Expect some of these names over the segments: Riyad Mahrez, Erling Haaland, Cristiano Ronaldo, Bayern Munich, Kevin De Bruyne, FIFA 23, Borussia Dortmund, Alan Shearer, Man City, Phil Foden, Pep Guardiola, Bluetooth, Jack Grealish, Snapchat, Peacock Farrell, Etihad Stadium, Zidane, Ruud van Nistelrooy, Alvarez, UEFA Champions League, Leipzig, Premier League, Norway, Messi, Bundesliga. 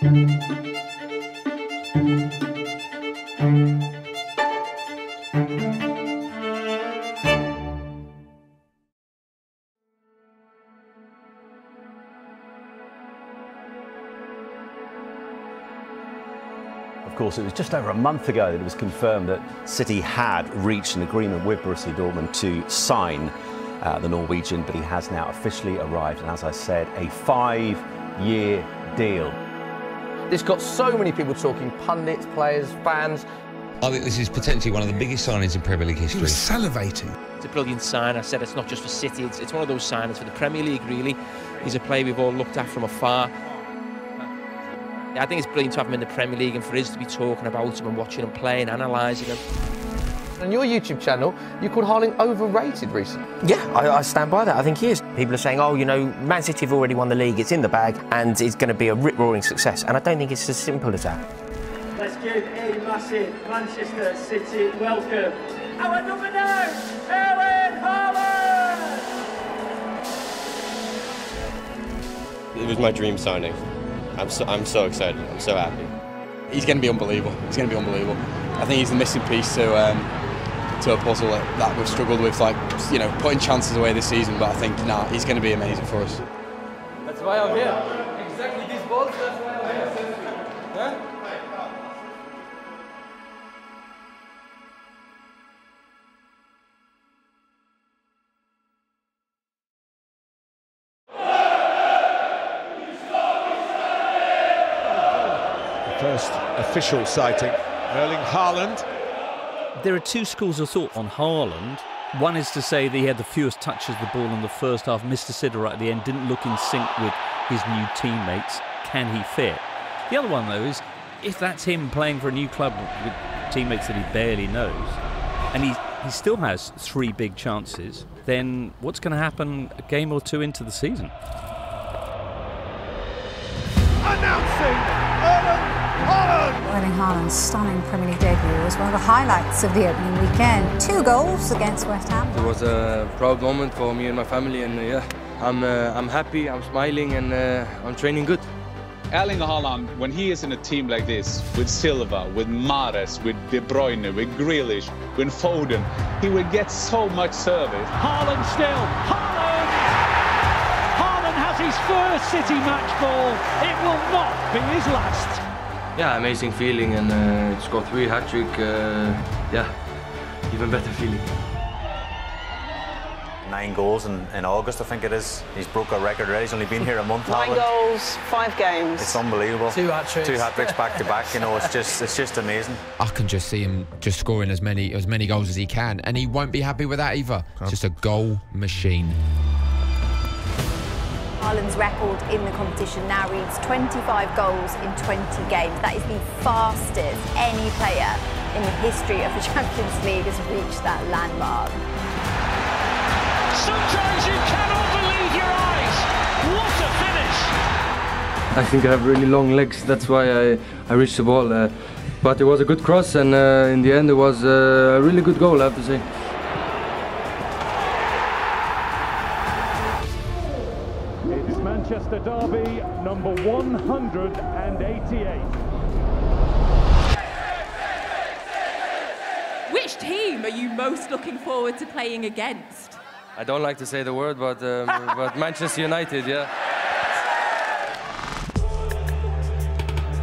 Of course, it was just over a month ago that it was confirmed that City had reached an agreement with Borussia Dortmund to sign the Norwegian, but he has now officially arrived, and as I said, a 5-year deal. This got so many people talking, pundits, players, fans. I think this is potentially one of the biggest signings in Premier League history. He was salivating. It's a brilliant sign. I said it's not just for City, it's one of those signings for the Premier League, really. He's a player we've all looked at from afar. I think it's brilliant to have him in the Premier League and for us to be talking about him and watching him play and analysing him. On your YouTube channel, you called Haaland overrated recently. Yeah, I stand by that. I think he is. People are saying, oh, you know, Man City have already won the league, it's in the bag, and it's going to be a rip-roaring success. And I don't think it's as simple as that. Let's give a massive Manchester City welcome. Our number 9, Erling Haaland! It was my dream signing. I'm so excited. I'm so happy. He's going to be unbelievable. He's going to be unbelievable. I think he's the missing piece to a puzzle that we've struggled with, like, you know, putting chances away this season, but I think, nah, he's going to be amazing for us. That's why I'm here. Exactly these balls, that's why I'm here. Yeah? The first official sighting, Erling Haaland. There are two schools of thought on Haaland. One is to say that he had the fewest touches of the ball in the first half, missed a sitter right at the end, didn't look in sync with his new teammates. Can he fit? The other one, though, is if that's him playing for a new club with teammates that he barely knows, and he still has three big chances, then what's going to happen a game or two into the season? Announcing Erling Haaland! Erling Haaland's stunning Premier League debut was one of the highlights of the opening weekend. 2 goals against West Ham. It was a proud moment for me and my family, and yeah, I'm happy, I'm smiling, and I'm training good. Erling Haaland, when he is in a team like this, with Silva, with Mahrez, with De Bruyne, with Grealish, with Foden, he will get so much service. Haaland still, Haaland! Haaland has his first City match ball. It will not be his last. Yeah, amazing feeling, and to score 3 hat-trick, yeah, even better feeling. 9 goals in August, I think it is. He's broke a record already. He's only been here a month. 9 goals, 5 games. It's unbelievable. 2 hat-tricks. 2 hat-tricks back to back. You know, it's just amazing. I can just see him just scoring as many goals as he can, and he won't be happy with that either. Huh? Just a goal machine. Haaland's record in the competition now reads 25 goals in 20 games. That is the fastest any player in the history of the Champions League has reached that landmark. Sometimes you cannot believe your eyes. What a finish! I think I have really long legs, that's why I reached the ball. But it was a good cross, and in the end it was a really good goal, I have to say. Manchester derby number 188. Which team are you most looking forward to playing against? I don't like to say the word, but but Manchester United, yeah.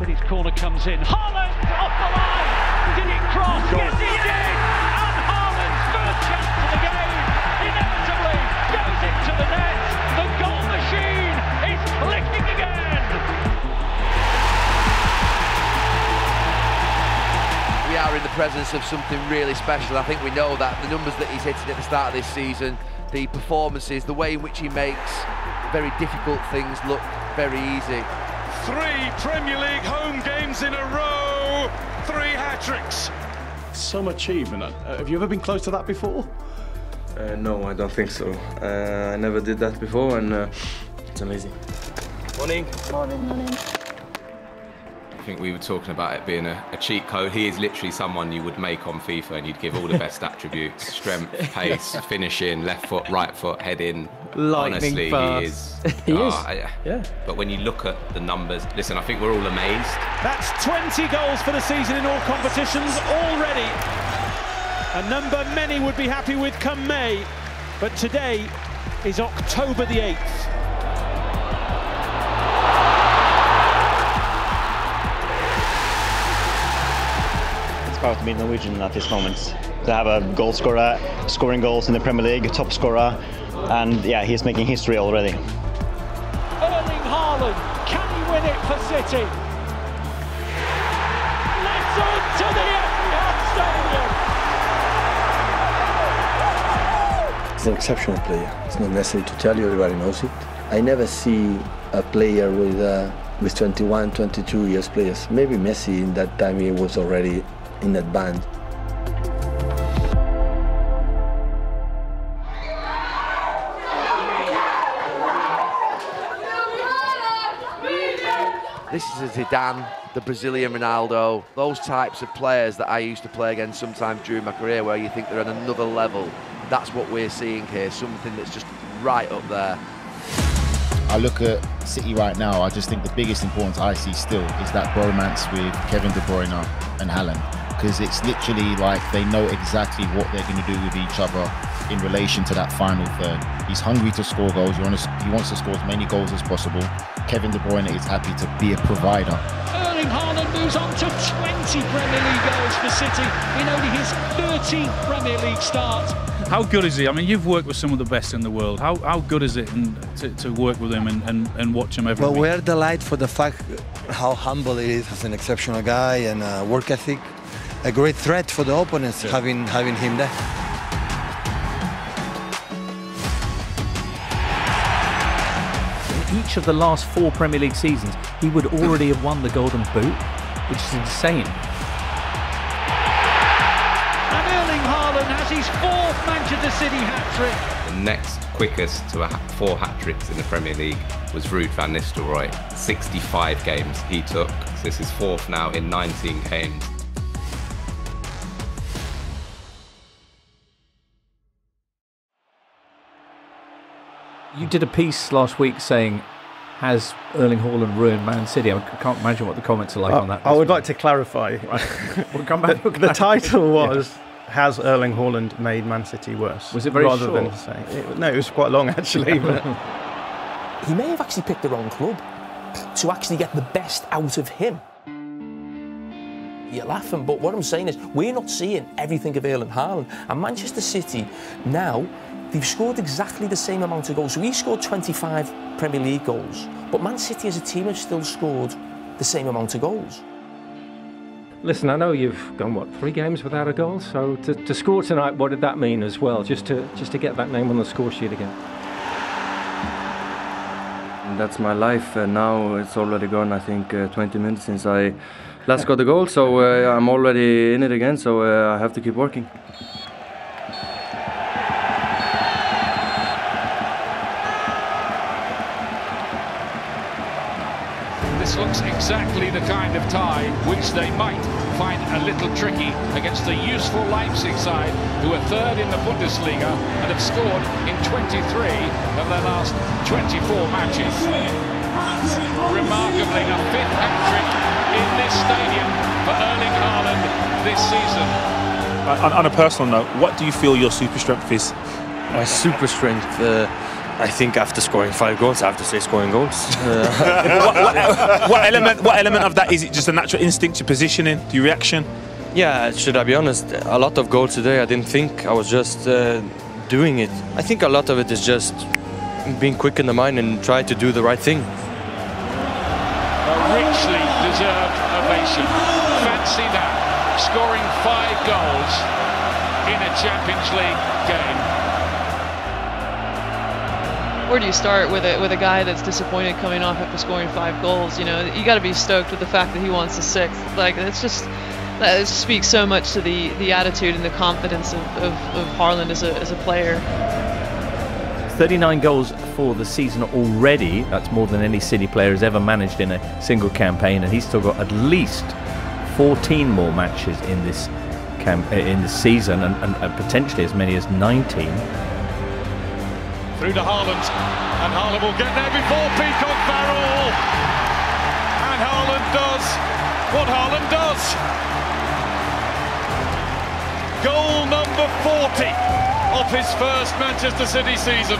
But his corner comes in. Haaland off the line. Did it cross? Goal. Yes, he did. And Haaland's first chance of the game inevitably goes into the net. The goal machine. Clicking again! We are in the presence of something really special. I think we know that. The numbers that he's hitting at the start of this season, the performances, the way in which he makes very difficult things look very easy. 3 Premier League home games in a row, 3 hat-tricks. Some achievement. Have you ever been close to that before? No, I don't think so. I never did that before, and it's amazing. Morning. Morning. Morning. I think we were talking about it being a cheat code. He is literally someone you would make on FIFA and you'd give all the best attributes, strength, pace, finishing, left foot, right foot, heading. Lightning fast. Honestly, he is. Yeah. But when you look at the numbers, listen, I think we're all amazed. That's 20 goals for the season in all competitions already. A number many would be happy with come May. But today is October the 8th. Proud to be Norwegian at this moment, to have a goal scorer scoring goals in the Premier League, a top scorer, and yeah, he's making history already. Erling Haaland, can he win it for City? Let's on to the Etihad Stadium! He's an exceptional player. It's not necessary to tell you, everybody knows it. I never see a player with 21, 22 years players. Maybe Messi in that time he was already in that band. This is a Zidane, the Brazilian Ronaldo, those types of players that I used to play against sometimes during my career, where you think they're at another level. That's what we're seeing here, something that's just right up there. I look at City right now, I just think the biggest importance I see still is that bromance with Kevin De Bruyne and Haaland. Because it's literally like they know exactly what they're going to do with each other in relation to that final third. He's hungry to score goals, he wants to score as many goals as possible. Kevin De Bruyne is happy to be a provider. Erling Haaland moves on to 20 Premier League goals for City in only his 13th Premier League start. How good is he? I mean, you've worked with some of the best in the world. How good is it to work with him and watch him every week? Well, we're delighted for the fact how humble he is as an exceptional guy and work ethic. A great threat for the opponents, having him there. In each of the last 4 Premier League seasons, he would already have won the Golden Boot, which is insane. And Erling Haaland has his 4th Manchester City hat-trick. The next quickest to 4 hat-tricks in the Premier League was Ruud van Nistelrooy. 65 games he took. So this is 4th now in 19 games. You did a piece last week saying, has Erling Haaland ruined Man City? I can't imagine what the comments are like on that. I would like to clarify. We'll come back. The title was, has Erling Haaland made Man City worse? Was it very short? Rather than saying, no, it was quite long actually. But he may have actually picked the wrong club to actually get the best out of him. You're laughing, but what I'm saying is we're not seeing everything of Erling Haaland. And Manchester City now, they've scored exactly the same amount of goals. So he scored 25 Premier League goals, but Man City as a team have still scored the same amount of goals. Listen, I know you've gone, what, 3 games without a goal? So to score tonight, what did that mean as well? Just to get that name on the score sheet again. That's my life, and now it's already gone, I think, 20 minutes since I last got the goal, so I'm already in it again, so I have to keep working. This looks exactly the kind of tie which they might find a little tricky against the useful Leipzig side, who are 3rd in the Bundesliga and have scored in 23 of their last 24 matches. Remarkably, a 5th hat-trick in this stadium for Erling Haaland this season. On a personal note, what do you feel your super strength is? My super strength, I think after scoring 5 goals, I have to say scoring goals. What element of that is it? Just a natural instinct, your positioning, your reaction? Yeah, should I be honest? A lot of goals today, I didn't think. I was just doing it. I think a lot of it is just being quick in the mind and try to do the right thing. A richly deserved ovation. Fancy that. Scoring 5 goals in a Champions League game. Where do you start with a guy that's disappointed coming off after scoring 5 goals? You know, you got to be stoked with the fact that he wants the 6th. Like, it's just, that speaks so much to the attitude and the confidence of Haaland as a player. 39 goals for the season already. That's more than any City player has ever managed in a single campaign, and he's still got at least 14 more matches in this season, and potentially as many as 19. Through to Haaland, and Haaland will get there before Peacock Farrell, and Haaland does what Haaland does. Goal number 40 of his first Manchester City season.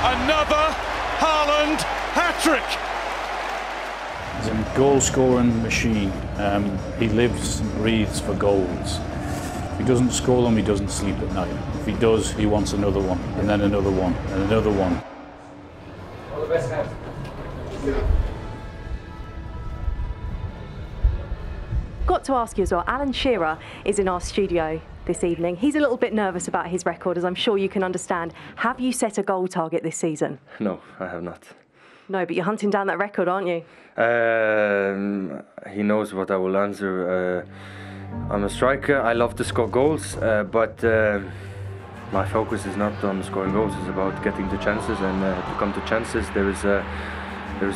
Another Haaland hat-trick. He's a goal-scoring machine. He lives and breathes for goals. If he doesn't score them, he doesn't sleep at night. If he does, he wants another one, and then another one, and another one. All the best, man. Got to ask you as well, Alan Shearer is in our studio this evening. He's a little bit nervous about his record, as I'm sure you can understand. Have you set a goal target this season? No, I have not. No, but you're hunting down that record, aren't you? He knows what I will answer. I'm a striker, I love to score goals, but my focus is not on scoring goals, it's about getting to chances, and to come to chances there is a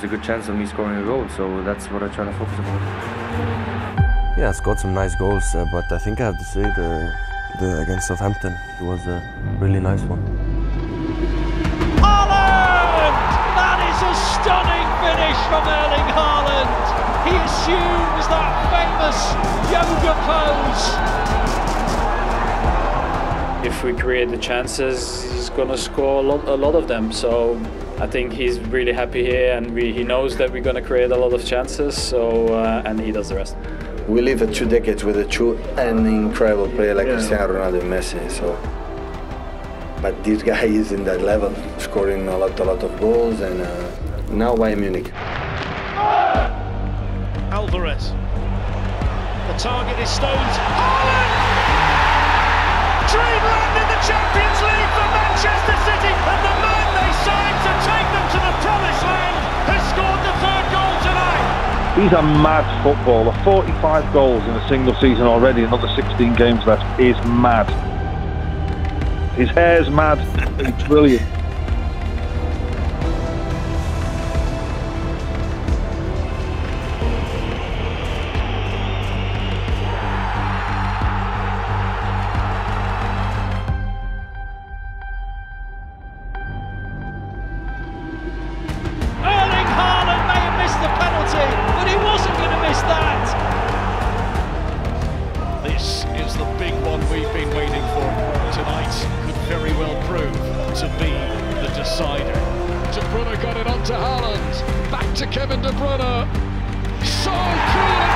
good chance of me scoring a goal, so that's what I try to focus on. Yeah, I scored some nice goals, but I think I have to say the against Southampton, it was a really nice one. Haaland! That is a stunning finish from Erling Haaland. He assumes that famous yoga pose. If we create the chances, he's gonna score a lot of them. So I think he's really happy here, and he knows that we're gonna create a lot of chances. So and he does the rest. We live at 2 decades with a true and incredible player like Cristiano Ronaldo and Messi, so. But this guy is in that level, scoring a lot of goals, and now Bayern Munich. Alvarez. The target is stones. Haaland! Dream land in the Champions League for Manchester City, and the man they signed to take them to the promised land has scored the third goal tonight. He's a mad footballer. 45 goals in a single season already, another 16 games left. He's mad. His hair's mad. He's brilliant. To be the decider. De Bruyne got it on to Haaland, back to Kevin De Bruyne. So cruel and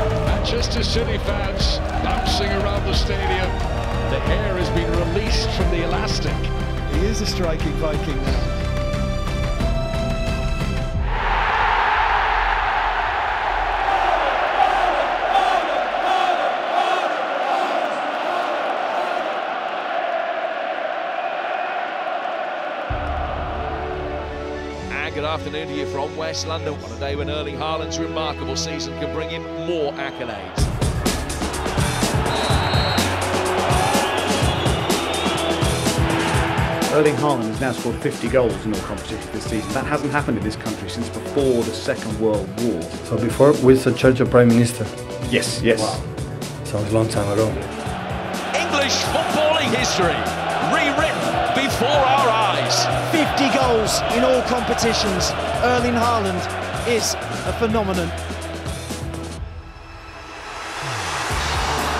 collected! Manchester City fans bouncing around the stadium. The hair has been released from the elastic. He is a striking Viking now. Good afternoon to you from West London, on a day when Erling Haaland's remarkable season can bring him more accolades. Erling Haaland has now scored 50 goals in all competitions this season. That hasn't happened in this country since before the Second World War. So before we was a Churchill Prime Minister? Yes, yes. Wow. Sounds a long time ago. English footballing history rewritten before our eyes. 50 goals in all competitions. Erling Haaland is a phenomenon.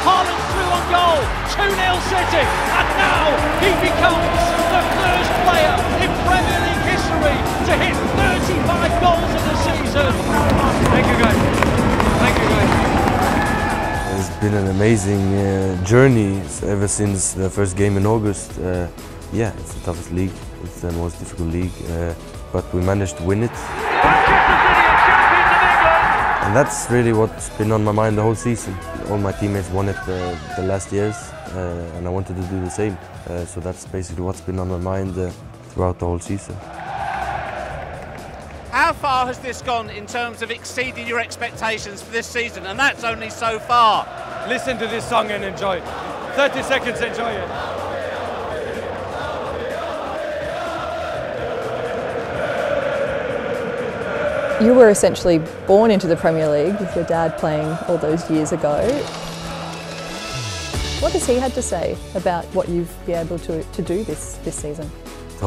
Haaland threw on goal, 2-0 City, and now he becomes the first player in Premier League history to hit 35 goals in the season. Thank you guys. Thank you guys. It's been an amazing journey ever since the first game in August. Yeah, it's the toughest league, it's the most difficult league, but we managed to win it. Manchester City are champions of England! And that's really what's been on my mind the whole season. All my teammates won it the last years, and I wanted to do the same. So that's basically what's been on my mind throughout the whole season. how far has this gone in terms of exceeding your expectations for this season? And that's only so far. Listen to this song and enjoy it. 30 seconds, enjoy it. You were essentially born into the Premier League with your dad playing all those years ago. What has he had to say about what you've been able to do this season?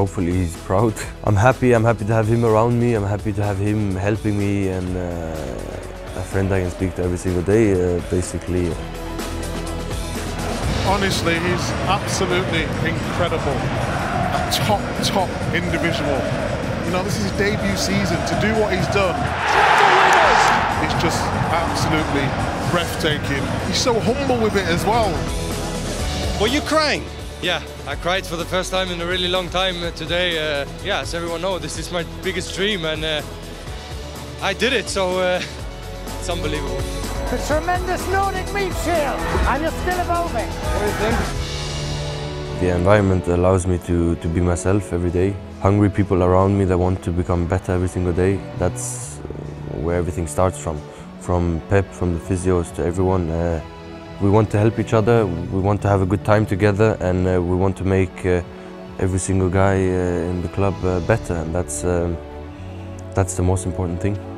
Hopefully he's proud. I'm happy to have him around me, I'm happy to have him helping me, and a friend I can speak to every single day, basically. Honestly, he's absolutely incredible. A top individual. You know, this is his debut season. To do what he's done, it's just absolutely breathtaking. He's so humble with it as well. Were you crying? Yeah, I cried for the first time in a really long time today. Yeah, as everyone knows, this is my biggest dream, and I did it, so it's unbelievable. The tremendous Nordic meat shield, and you're still above me. Everything. The environment allows me to be myself every day. Hungry people around me that want to become better every single day. That's where everything starts from. From Pep, from the physios to everyone. We want to help each other, we want to have a good time together, and we want to make every single guy in the club better. And that's the most important thing.